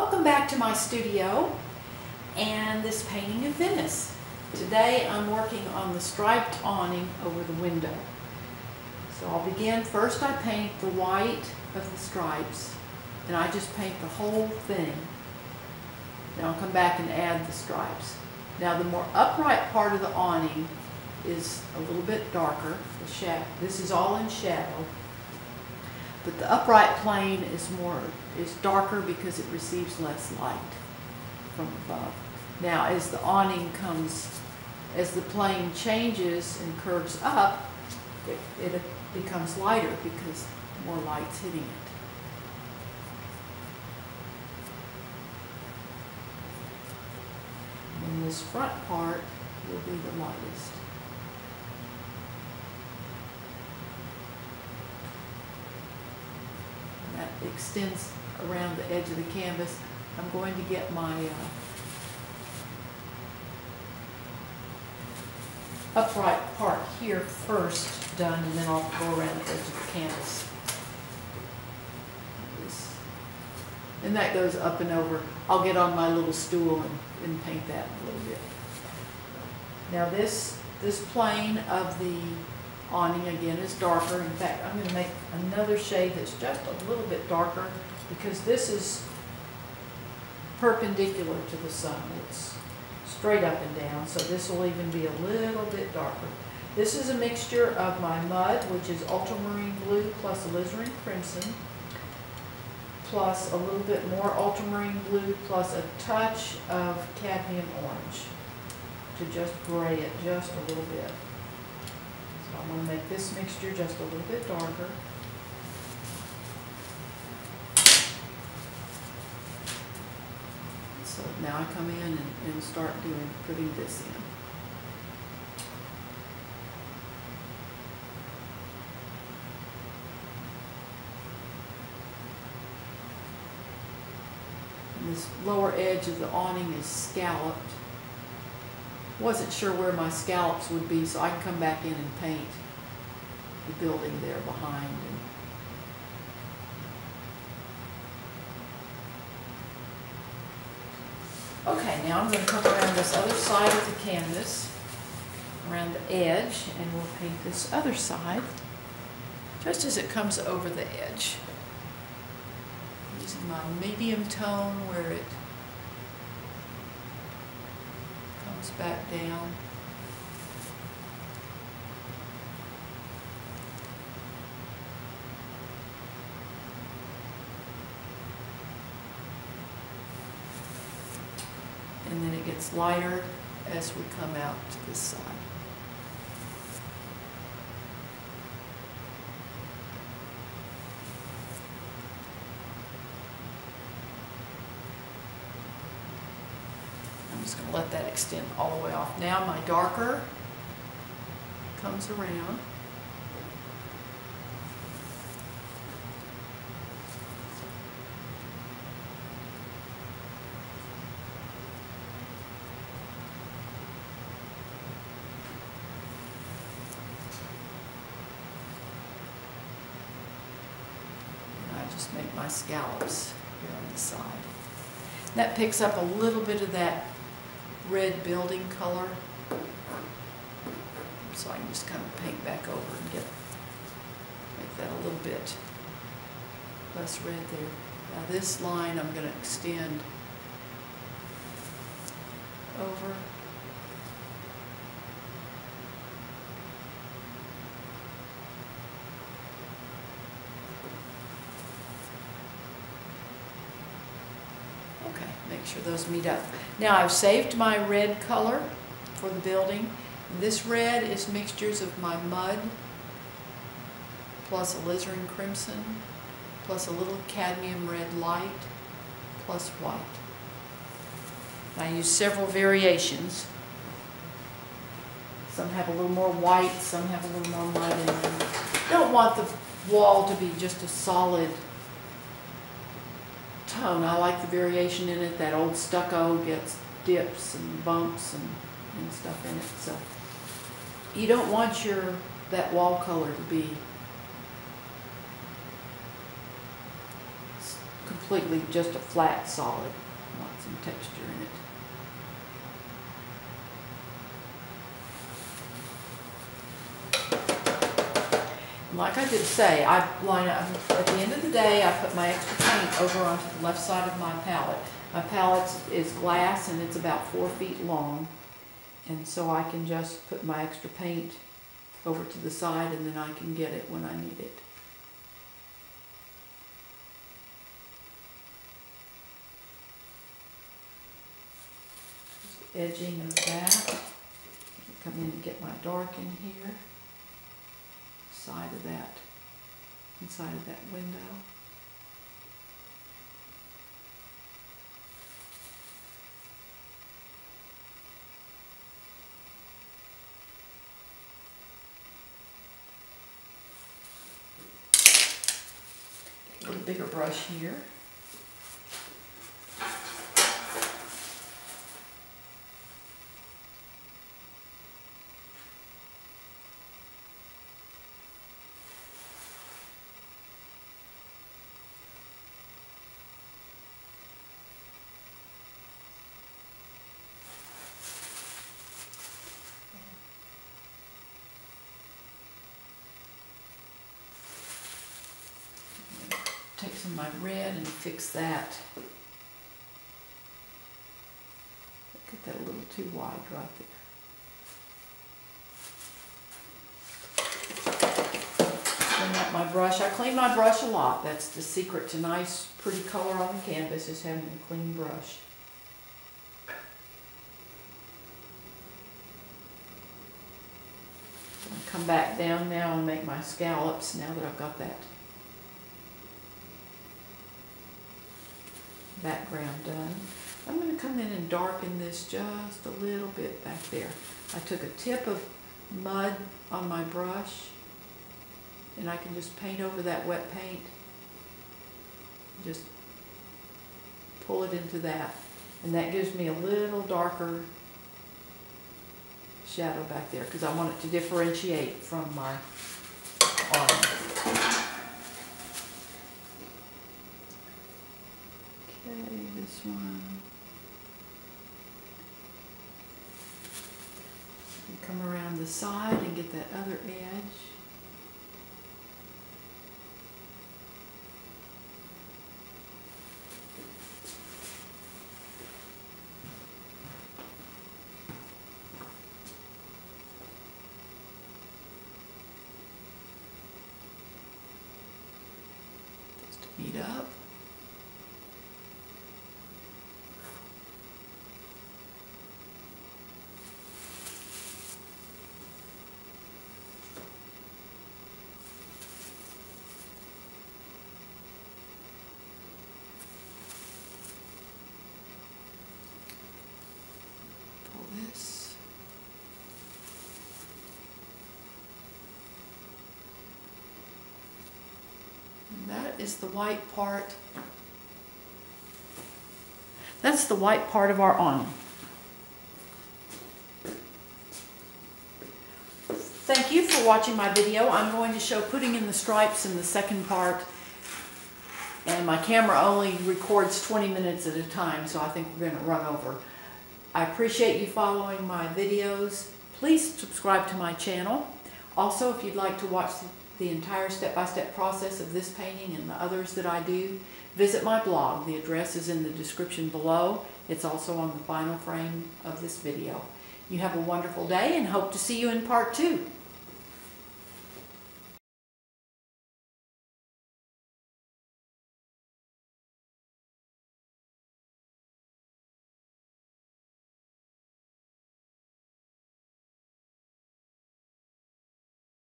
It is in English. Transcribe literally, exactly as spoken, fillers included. Welcome back to my studio and this painting of Venice. Today I'm working on the striped awning over the window. So I'll begin, first I paint the white of the stripes and I just paint the whole thing. Then I'll come back and add the stripes. Now the more upright part of the awning is a little bit darker. The shadow, this is all in shadow. But the upright plane is more is darker because it receives less light from above. Now as the awning comes, as the plane changes and curves up, it, it becomes lighter because more light's hitting it. And this front part will be the lightest. Extends around the edge of the canvas. I'm going to get my uh, upright part here first done, and then I'll go around the edge of the canvas. And that goes up and over. I'll get on my little stool and, and paint that a little bit. Now this, this plane of the awning again is darker. In fact, I'm going to make another shade that's just a little bit darker because this is perpendicular to the sun. It's straight up and down, so this will even be a little bit darker. This is a mixture of my mud, which is ultramarine blue plus alizarin crimson, plus a little bit more ultramarine blue plus a touch of cadmium orange to just gray it just a little bit. I'm going to make this mixture just a little bit darker. So now I come in and, and start doing putting this in. And this lower edge of the awning is scalloped. Wasn't sure where my scallops would be, so I can come back in and paint the building there behind. And okay, now I'm going to come around this other side of the canvas, around the edge, and we'll paint this other side just as it comes over the edge. I'm using my medium tone where it back down. And then it gets lighter as we come out to this side. I'm just going to let that extend all the way off. Now my darker comes around. And I just make my scallops here on the side. That picks up a little bit of that red building color, so I can just kind of paint back over and get make that a little bit less red there. Now this line I'm going to extend over. Make sure those meet up. Now I've saved my red color for the building. This red is mixtures of my mud plus alizarin crimson plus a little cadmium red light plus white. And I use several variations. Some have a little more white, some have a little more mud in them. Don't want the wall to be just a solid tone. I like the variation in it. That old stucco gets dips and bumps and, and stuff in it. So you don't want your that wall color to be completely just a flat solid. I want some texture in it. Like I did say, I line up at the end of the day. I put my extra paint over onto the left side of my palette. My palette is glass and it's about four feet long, and so I can just put my extra paint over to the side, and then I can get it when I need it. Just the edging of that. Come in and get my dark in here. Side of that, inside of that window. Get a little bigger brush here. Take some of my red and fix that. Get that a little too wide right there. Clean up my brush. I clean my brush a lot. That's the secret to nice, pretty color on the canvas, is having a clean brush. I'm going to come back down now and make my scallops now that I've got that background done. I'm going to come in and darken this just a little bit back there. I took a tip of mud on my brush and I can just paint over that wet paint. Just pull it into that, and that gives me a little darker shadow back there because I want it to differentiate from my orange. This one. And come around the side and get that other edge. Just to meet up. Is the white part. That's the white part of our awning. Thank you for watching my video. I'm going to show putting in the stripes in the second part, and my camera only records twenty minutes at a time, so I think we're going to run over. I appreciate you following my videos. Please subscribe to my channel. Also, if you'd like to watch the the entire step-by-step process of this painting and the others that I do, visit my blog. The address is in the description below. It's also on the final frame of this video. You have a wonderful day and hope to see you in part two.